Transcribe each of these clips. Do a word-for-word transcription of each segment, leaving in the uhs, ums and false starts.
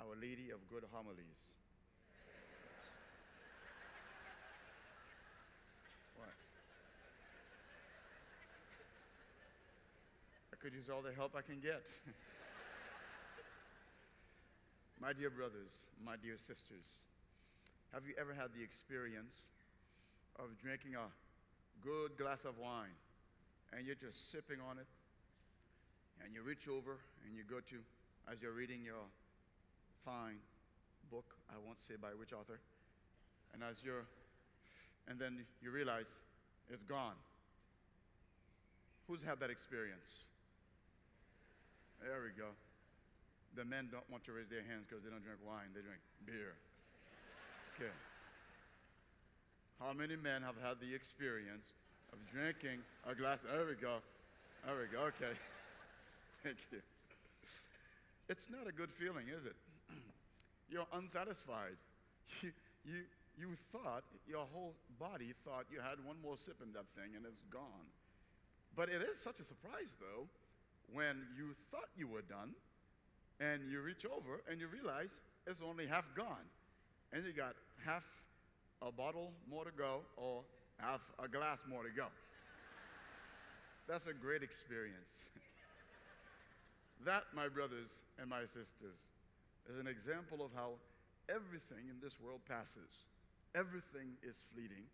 Our Lady of Good Homilies. What? I could use all the help I can get. My dear brothers, my dear sisters, have you ever had the experience of drinking a good glass of wine and you're just sipping on it and you reach over and you go to, as you're reading your fine book, I won't say by which author, and as you're, and then you realize it's gone. Who's had that experience? There we go. The men don't want to raise their hands because they don't drink wine, they drink beer. Okay. How many men have had the experience of drinking a glass? There we go. There we go. Okay. Thank you. It's not a good feeling, is it? You're unsatisfied. You, you, you thought, your whole body thought you had one more sip in that thing and it's gone. But it is such a surprise, though, when you thought you were done and you reach over and you realize it's only half gone. And you got half a bottle more to go or half a glass more to go. That's a great experience. That, my brothers and my sisters, is an example of how everything in this world passes. Everything is fleeting.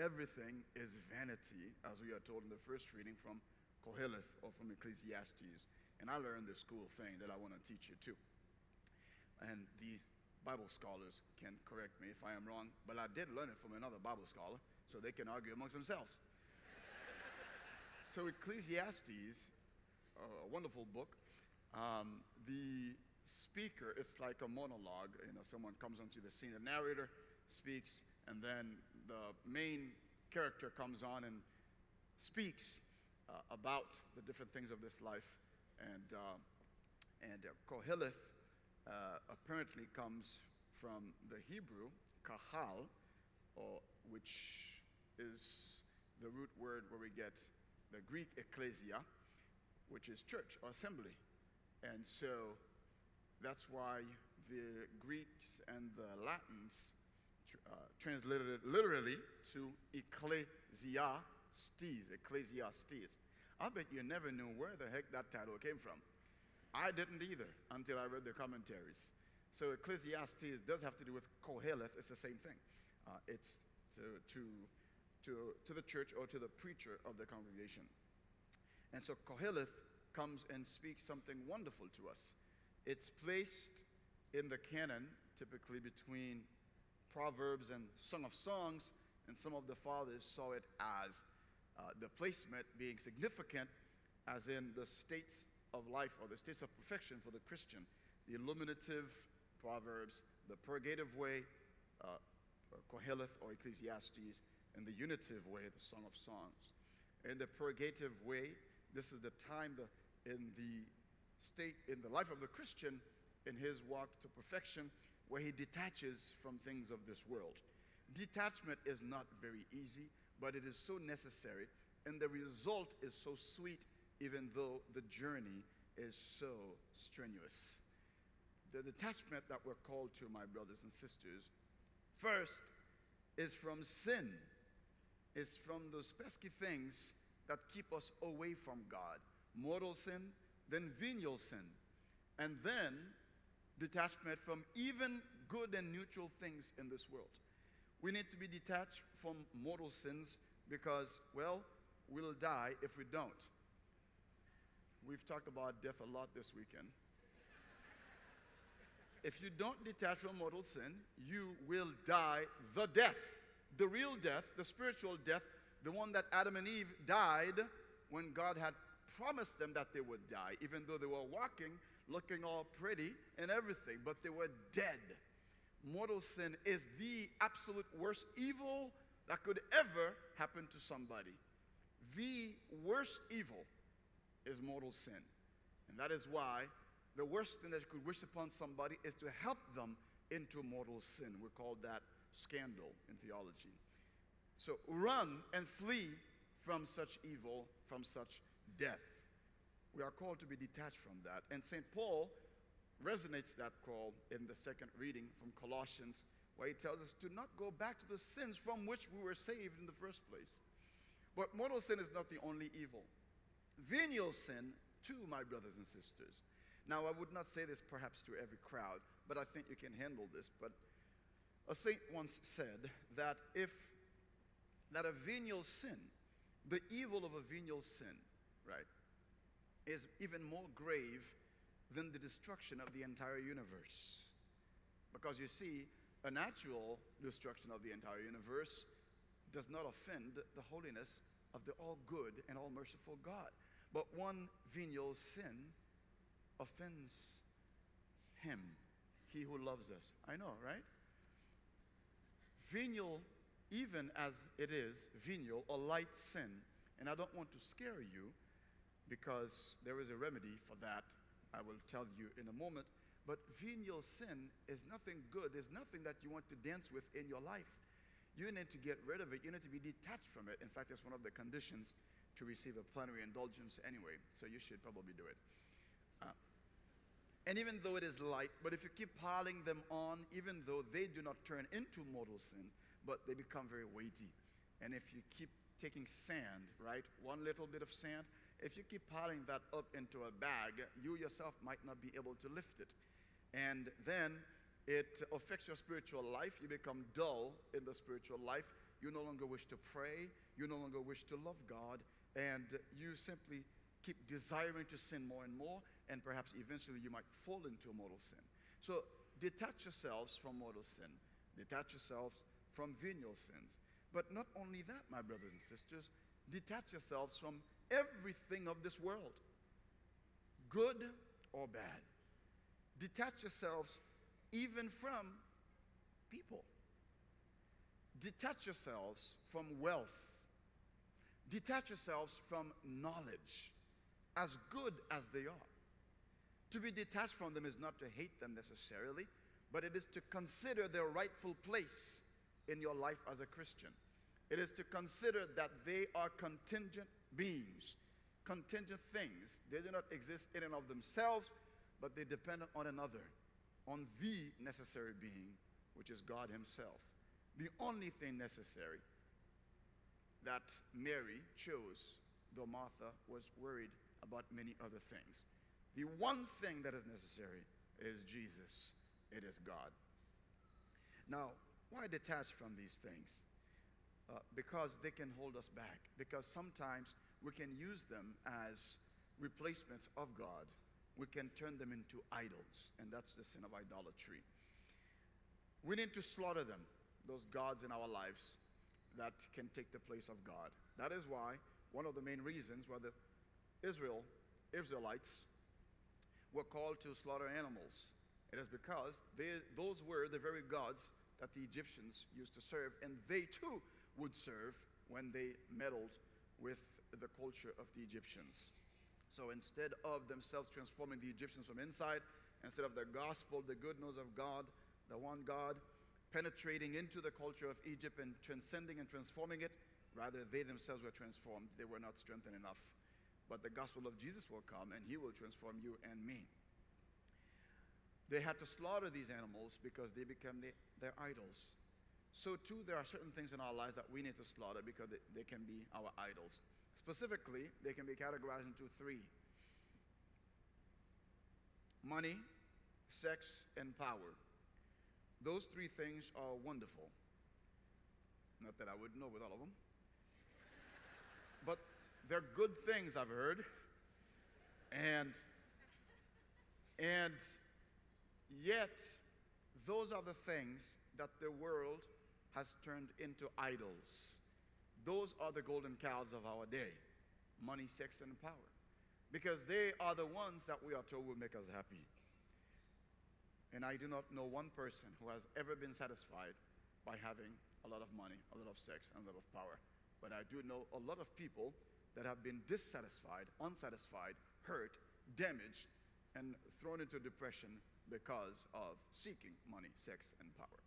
Everything is vanity, as we are told in the first reading from Koheleth or from Ecclesiastes. And I learned this cool thing that I want to teach you too. And the Bible scholars can correct me if I am wrong, but I did learn it from another Bible scholar, so they can argue amongst themselves. So Ecclesiastes, a wonderful book, Um, the speaker, it's like a monologue, you know, someone comes onto the scene, the narrator speaks, and then the main character comes on and speaks uh, about the different things of this life. And, uh, and uh, Koheleth uh, apparently comes from the Hebrew, kahal, or, which is the root word where we get the Greek ecclesia, which is church or assembly. And so that's why the Greeks and the Latins uh, translated it literally to Ecclesiastes, Ecclesiastes. I bet you never knew where the heck that title came from. I didn't either until I read the commentaries. So Ecclesiastes does have to do with Koheleth. It's the same thing. Uh, it's to, to, to, to the church or to the preacher of the congregation. And so Koheleth comes and speaks something wonderful to us. It's placed in the canon, typically between Proverbs and Song of Songs, and some of the fathers saw it as uh, the placement being significant, as in the states of life or the states of perfection for the Christian. The illuminative Proverbs, the purgative way, uh, or Koheleth or Ecclesiastes, and the unitive way, the Song of Songs. In the purgative way, this is the time the in the state, in the life of the Christian, in his walk to perfection, where he detaches from things of this world. Detachment is not very easy, but it is so necessary, and the result is so sweet, even though the journey is so strenuous. The detachment that we're called to, my brothers and sisters, first is from sin, is from those pesky things that keep us away from God. Mortal sin, then venial sin, and then detachment from even good and neutral things in this world. We need to be detached from mortal sins because, well, we'll die if we don't. We've talked about death a lot this weekend. If you don't detach from mortal sin, you will die the death, the real death, the spiritual death, the one that Adam and Eve died when God had promised them that they would die, even though they were walking, looking all pretty and everything, but they were dead. Mortal sin is the absolute worst evil that could ever happen to somebody. The worst evil is mortal sin. And that is why the worst thing that you could wish upon somebody is to help them into mortal sin. We call that scandal in theology. So run and flee from such evil, from such death. We are called to be detached from that. And Saint Paul resonates that call in the second reading from Colossians, where he tells us to not go back to the sins from which we were saved in the first place. But mortal sin is not the only evil. Venial sin, too, my brothers and sisters. Now, I would not say this perhaps to every crowd, but I think you can handle this. But a saint once said that if that a venial sin, the evil of a venial sin, right, is even more grave than the destruction of the entire universe. Because you see, a natural destruction of the entire universe does not offend the holiness of the all-good and all-merciful God. But one venial sin offends him, he who loves us. I know, right? Venial, even as it is, venial, a light sin. And I don't want to scare you, because there is a remedy for that. I will tell you in a moment. But venial sin is nothing good. It's nothing that you want to dance with in your life. You need to get rid of it. You need to be detached from it. In fact, that's one of the conditions to receive a plenary indulgence anyway, so you should probably do it. Uh, and even though it is light, but if you keep piling them on, even though they do not turn into mortal sin, but they become very weighty. And if you keep taking sand, right, one little bit of sand, if you keep piling that up into a bag, you yourself might not be able to lift it. And then it affects your spiritual life. You become dull in the spiritual life. You no longer wish to pray. You no longer wish to love God. And you simply keep desiring to sin more and more. And perhaps eventually you might fall into mortal sin. So detach yourselves from mortal sin. Detach yourselves from venial sins. But not only that, my brothers and sisters, detach yourselves from everything of this world, good or bad. Detach yourselves even from people. Detach yourselves from wealth. Detach yourselves from knowledge, as good as they are. To be detached from them is not to hate them necessarily, but it is to consider their rightful place in your life as a Christian. It is to consider that they are contingent beings, contingent things. They do not exist in and of themselves, but they depend on another, on the necessary being, which is God himself. The only thing necessary that Mary chose, though Martha was worried about many other things. The one thing that is necessary is Jesus. It is God. Now, why detach from these things? Uh, because they can hold us back. Because sometimes we can use them as replacements of God. We can turn them into idols, and that's the sin of idolatry. We need to slaughter them, those gods in our lives that can take the place of God. That is why one of the main reasons why the Israel, Israelites were called to slaughter animals. It is because they, those were the very gods that the Egyptians used to serve, and they too would serve when they meddled with the culture of the Egyptians. So instead of themselves transforming the Egyptians from inside, instead of the gospel, the good news of God, the one God, penetrating into the culture of Egypt and transcending and transforming it, rather they themselves were transformed. They were not strengthened enough. But the gospel of Jesus will come, and he will transform you and me. They had to slaughter these animals because they became the, their idols. So too, there are certain things in our lives that we need to slaughter because they, they can be our idols. Specifically, they can be categorized into three: money, sex, and power. Those three things are wonderful. Not that I would know with all of them. But they're good things, I've heard. And, and yet, those are the things that the world has turned into idols. Those are the golden calves of our day: money, sex, and power. Because they are the ones that we are told will make us happy. And I do not know one person who has ever been satisfied by having a lot of money, a lot of sex, and a lot of power. But I do know a lot of people that have been dissatisfied, unsatisfied, hurt, damaged, and thrown into depression because of seeking money, sex, and power.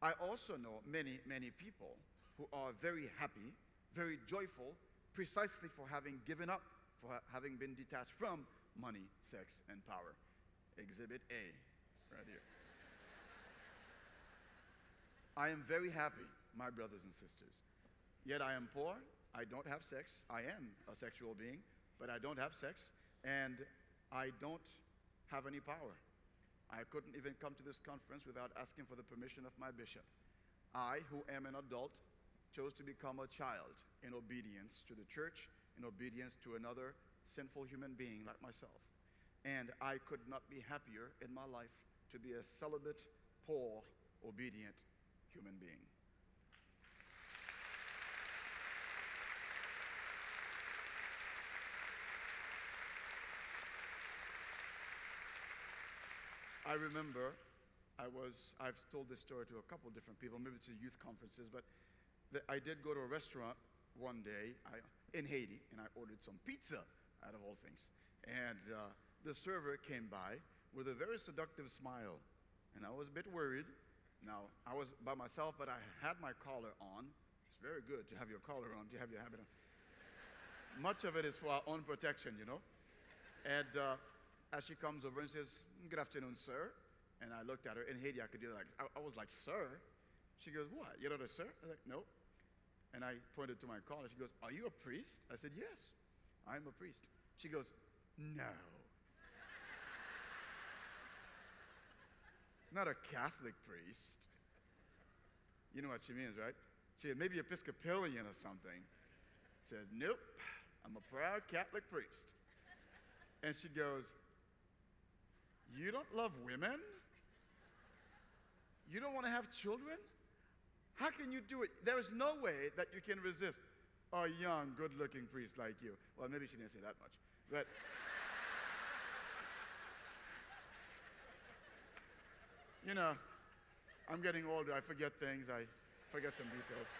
I also know many, many people who are very happy, very joyful, precisely for having given up, for having been detached from money, sex, and power. Exhibit A, right here. I am very happy, my brothers and sisters. Yet I am poor, I don't have sex, I am a sexual being, but I don't have sex, and I don't have any power. I couldn't even come to this conference without asking for the permission of my bishop. I, who am an adult, chose to become a child in obedience to the church, in obedience to another sinful human being like myself. And I could not be happier in my life to be a celibate, poor, obedient human being. I remember I was, I've told this story to a couple different people, maybe to youth conferences, but the, I did go to a restaurant one day I, in Haiti, and I ordered some pizza, out of all things. And uh, the server came by with a very seductive smile, and I was a bit worried. Now, I was by myself, but I had my collar on. It's very good to have your collar on, to have your habit on. Much of it is for our own protection, you know? And uh, as she comes over and says, "Good afternoon, sir." And I looked at her. In Haiti, I could do that. Like, I, I was like, "Sir?" She goes, "What? You're not a sir?" I was like, "No." And I pointed to my collar. She goes, "Are you a priest?" I said, "Yes, I'm a priest." She goes, "No." Not a Catholic priest. You know what she means, right? She said, maybe Episcopalian or something. Said, "Nope, I'm a proud Catholic priest." And she goes, "You don't love women? You don't want to have children? How can you do it? There is no way that you can resist a young, good-looking priest like you." Well, maybe she didn't say that much, but you know, I'm getting older. I forget things. I forget some details.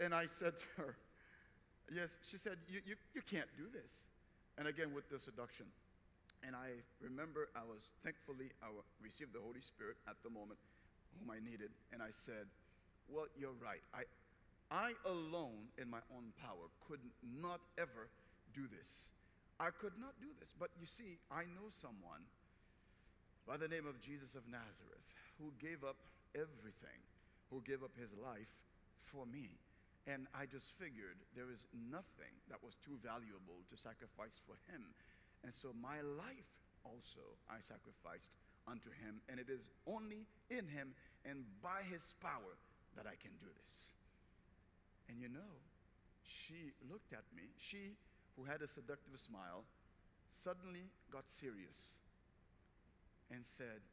And I said to her, "Yes," she said, you, you, you can't do this." And again, with the seduction. And I remember I was, thankfully, I received the Holy Spirit at the moment, whom I needed. And I said, "Well, you're right. I, I alone, in my own power, could not ever do this. I could not do this. But you see, I know someone by the name of Jesus of Nazareth who gave up everything, who gave up his life for me. And I just figured there is nothing that was too valuable to sacrifice for him. And so my life also I sacrificed unto him. And it is only in him and by his power that I can do this." And you know, she looked at me. She, who had a seductive smile, suddenly got serious and said,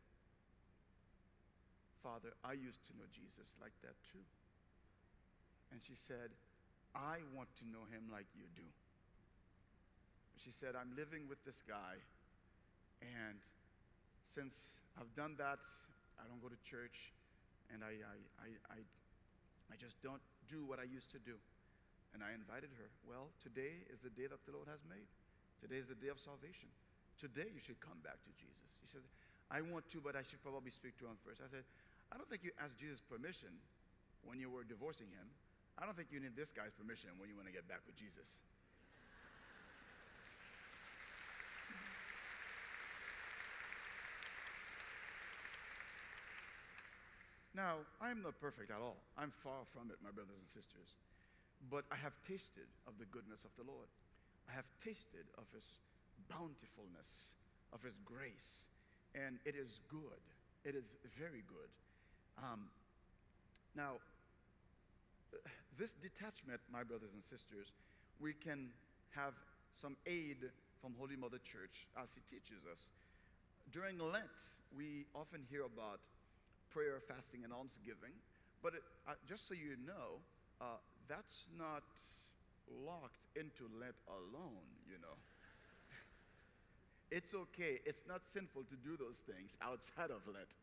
"Father, I used to know Jesus like that too." And she said, "I want to know him like you do." She said, "I'm living with this guy, and since I've done that, I don't go to church, and I, I, I, I, I just don't do what I used to do." And I invited her. "Well, today is the day that the Lord has made. Today is the day of salvation. Today you should come back to Jesus." She said, "I want to, but I should probably speak to him first." I said, "I don't think you asked Jesus permission when you were divorcing him. I don't think you need this guy's permission when you want to get back with Jesus." Now, I'm not perfect at all. I'm far from it, my brothers and sisters. But I have tasted of the goodness of the Lord. I have tasted of his bountifulness, of his grace, and it is good. It is very good. Um, now, this detachment, my brothers and sisters, we can have some aid from Holy Mother Church as she teaches us. During Lent, we often hear about prayer, fasting, and almsgiving, but it, uh, just so you know, uh, that's not locked into Lent alone, you know. It's okay. It's not sinful to do those things outside of Lent.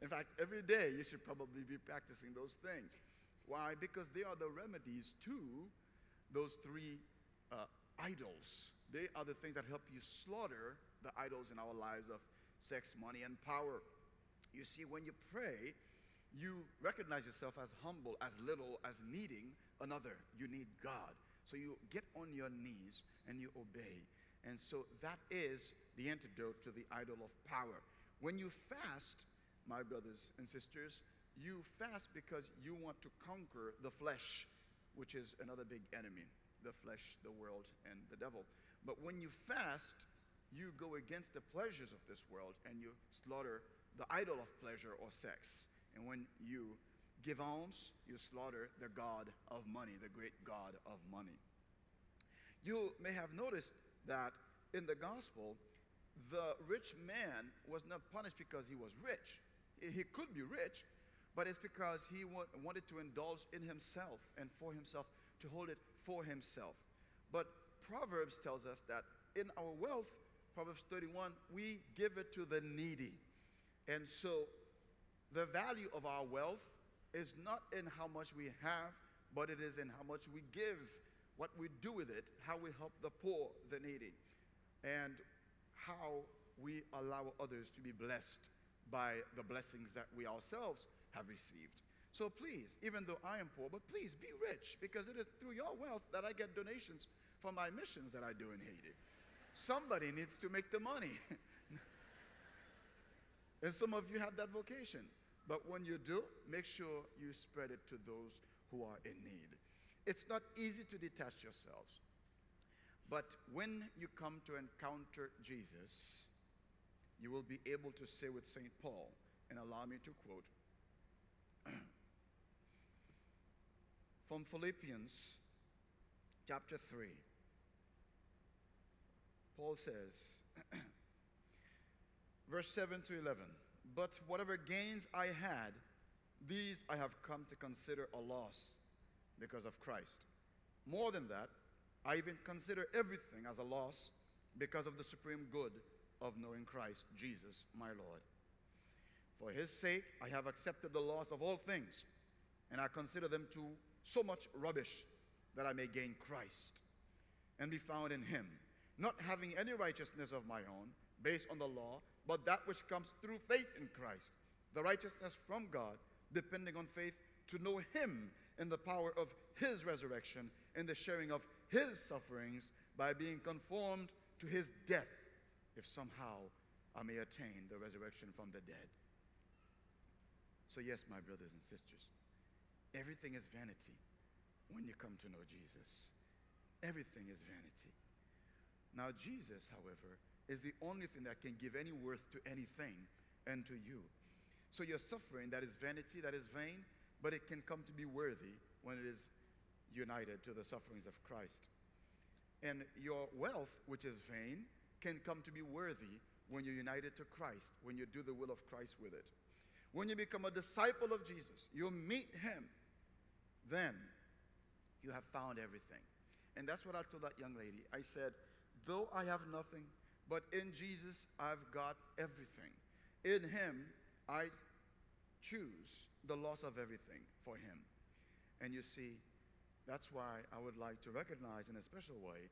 In fact, every day you should probably be practicing those things. Why? Because they are the remedies to those three uh, idols. They are the things that help you slaughter the idols in our lives of sex, money, and power. You see, when you pray, you recognize yourself as humble, as little, as needing another. You need God. So you get on your knees and you obey. And so that is the antidote to the idol of power. When you fast, my brothers and sisters, you fast because you want to conquer the flesh, which is another big enemy, the flesh, the world, and the devil. But when you fast, you go against the pleasures of this world and you slaughter the idol of pleasure or sex. And when you give alms, you slaughter the god of money, the great god of money. You may have noticed that in the gospel, the rich man was not punished because he was rich. He could be rich, but it's because he wa- wanted to indulge in himself and for himself, to hold it for himself. But Proverbs tells us that in our wealth, Proverbs thirty-one, we give it to the needy. And so the value of our wealth is not in how much we have, but it is in how much we give, what we do with it, how we help the poor, the needy, and how we allow others to be blessed by the blessings that we ourselves have received. So please, even though I am poor, but please be rich, because it is through your wealth that I get donations for my missions that I do in Haiti. Somebody needs to make the money. And some of you have that vocation. But when you do, make sure you spread it to those who are in need. It's not easy to detach yourselves. But when you come to encounter Jesus, you will be able to say with Saint Paul, and allow me to quote from Philippians chapter three. Paul says, verse seven to eleven, "But whatever gains I had, these I have come to consider a loss because of Christ. More than that, I even consider everything as a loss because of the supreme good of knowing Christ Jesus, my Lord. For his sake, I have accepted the loss of all things, and I consider them to so much rubbish that I may gain Christ and be found in him, not having any righteousness of my own based on the law, but that which comes through faith in Christ, the righteousness from God, depending on faith to know him and the power of his resurrection and the sharing of his sufferings by being conformed to his death, if somehow I may attain the resurrection from the dead." So yes, my brothers and sisters, everything is vanity when you come to know Jesus. Everything is vanity. Now Jesus, however, is the only thing that can give any worth to anything and to you. So your suffering, that is vanity, that is vain, but it can come to be worthy when it is united to the sufferings of Christ. And your wealth, which is vain, can come to be worthy when you're united to Christ, when you do the will of Christ with it. When you become a disciple of Jesus, you meet him, then you have found everything. And that's what I told that young lady. I said, though I have nothing, but in Jesus I've got everything. In him, I choose the loss of everything for him. And you see, that's why I would like to recognize in a special way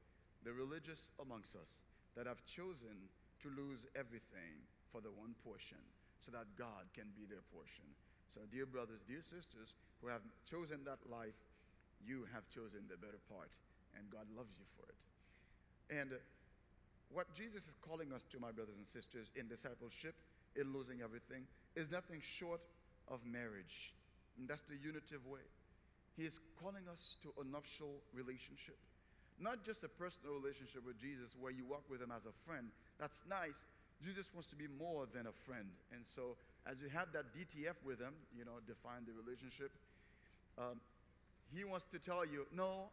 the religious amongst us that have chosen to lose everything for the one portion, so that God can be their portion. So dear brothers, dear sisters, who have chosen that life, you have chosen the better part, and God loves you for it. And what Jesus is calling us to, my brothers and sisters, in discipleship, in losing everything, is nothing short of marriage. And that's the unitive way. He is calling us to a nuptial relationship. Not just a personal relationship with Jesus where you walk with him as a friend. That's nice. Jesus wants to be more than a friend. And so as you have that D T F with him, you know, define the relationship, um, he wants to tell you, no,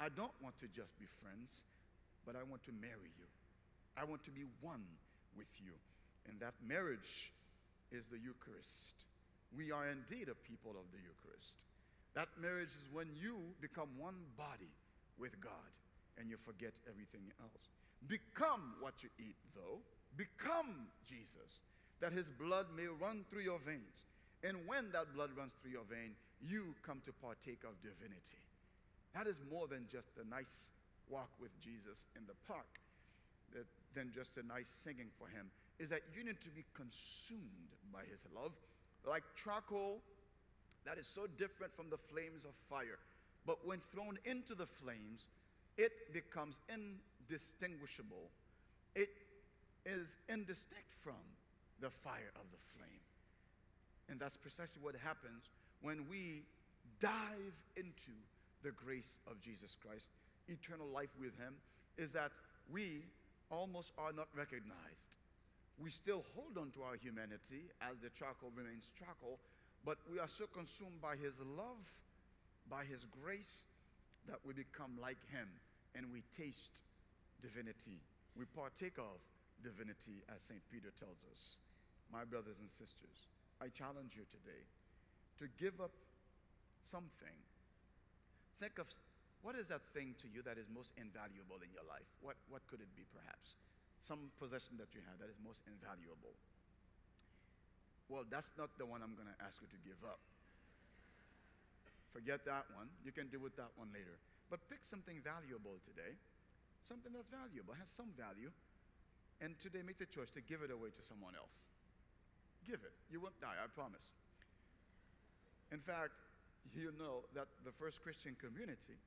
I don't want to just be friends, but I want to marry you. I want to be one with you. And that marriage is the Eucharist. We are indeed a people of the Eucharist. That marriage is when you become one body with God and you forget everything else. Become what you eat, though. Become Jesus, that his blood may run through your veins. And when that blood runs through your vein, you come to partake of divinity. That is more than just a nice walk with Jesus in the park, that, than just a nice singing for him, is that you need to be consumed by his love, like charcoal that is so different from the flames of fire. But when thrown into the flames, it becomes distinguishable. It is indistinct from the fire of the flame. And that's precisely what happens when we dive into the grace of Jesus Christ. Eternal life with him is that we almost are not recognized. We still hold on to our humanity as the charcoal remains charcoal, but we are so consumed by his love, by his grace, that we become like him and we taste divinity. We partake of divinity, as Saint Peter tells us. My brothers and sisters, I challenge you today to give up something. Think of what is that thing to you that is most invaluable in your life? What, what could it be, perhaps? Some possession that you have that is most invaluable. Well, that's not the one I'm going to ask you to give up. Forget that one. You can deal with that one later. But pick something valuable today, something that's valuable, has some value, and today make the choice to give it away to someone else. Give it. You won't die, I promise. In fact, you know that the first Christian community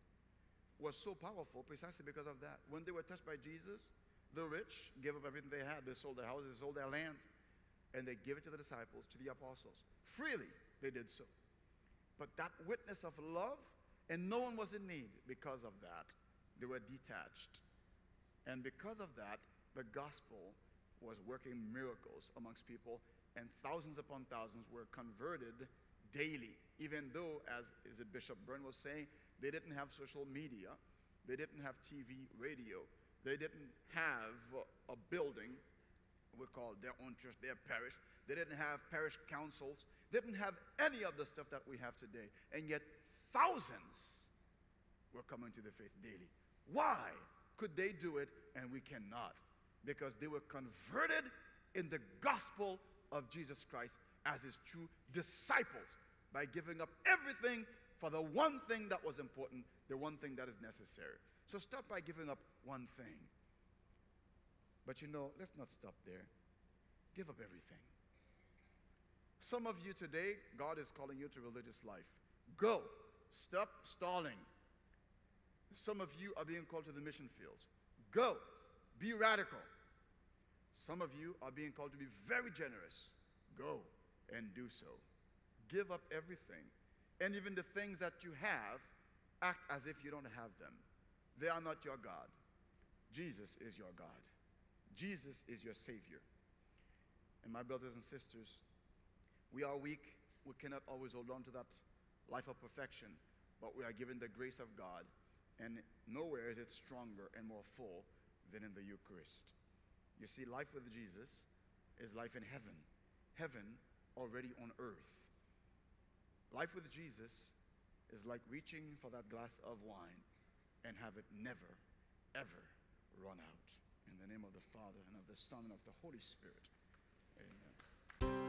was so powerful precisely because of that. When they were touched by Jesus, the rich gave up everything they had. They sold their houses, they sold their land, and they gave it to the disciples, to the apostles. Freely they did so. But that witness of love, and no one was in need because of that. They were detached. And because of that, the gospel was working miracles amongst people, and thousands upon thousands were converted daily, even though, as is it Bishop Byrne was saying, they didn't have social media, they didn't have T V, radio, they didn't have a building, we call their own church, their parish, they didn't have parish councils, they didn't have any of the stuff that we have today, and yet thousands were coming to the faith daily. Why could they do it and we cannot? Because they were converted in the gospel of Jesus Christ as his true disciples by giving up everything for the one thing that was important, the one thing that is necessary. So stop by giving up one thing. But you know, let's not stop there. Give up everything. Some of you today, God is calling you to religious life. Go. Stop stalling. Some of you are being called to the mission fields. Go. Be radical. Some of you are being called to be very generous. Go and do so. Give up everything. And even the things that you have, act as if you don't have them. They are not your God. Jesus is your God. Jesus is your Savior. And my brothers and sisters, we are weak. We cannot always hold on to that life of perfection, but we are given the grace of God, and nowhere is it stronger and more full than in the Eucharist. You see, life with Jesus is life in heaven. Heaven already on earth. Life with Jesus is like reaching for that glass of wine and have it never, ever run out. In the name of the Father, and of the Son, and of the Holy Spirit. Amen.